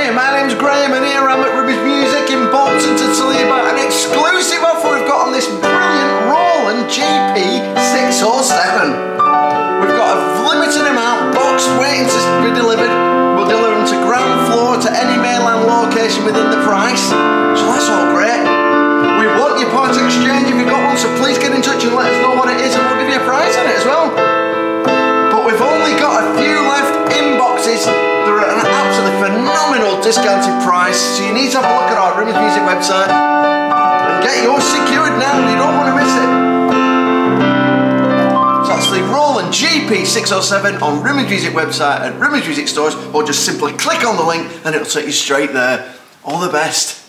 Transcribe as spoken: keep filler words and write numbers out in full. Hi, my name's Graham and here I'm at Ruby's Music in Bolton to tell you about an exclusive offer we've got on this brilliant Roland G P six oh seven. We've got a limited amount boxed waiting to be delivered. We'll deliver them to ground floor to any mainland location within the price. So that's all great. We want your part exchange if you've got one, so please get in touch and let us know what it is and we'll give you a price on it as well. But we've only got a few left in boxes. They're at an absolutely phenomenal discounted price, so you need to have a look at our Rimmers Music website and get yours secured now. You don't want to miss it. So that's the Roland G P six oh seven on Rimmers Music website and Rimmers Music stores, or just simply click on the link and it'll take you straight there. All the best.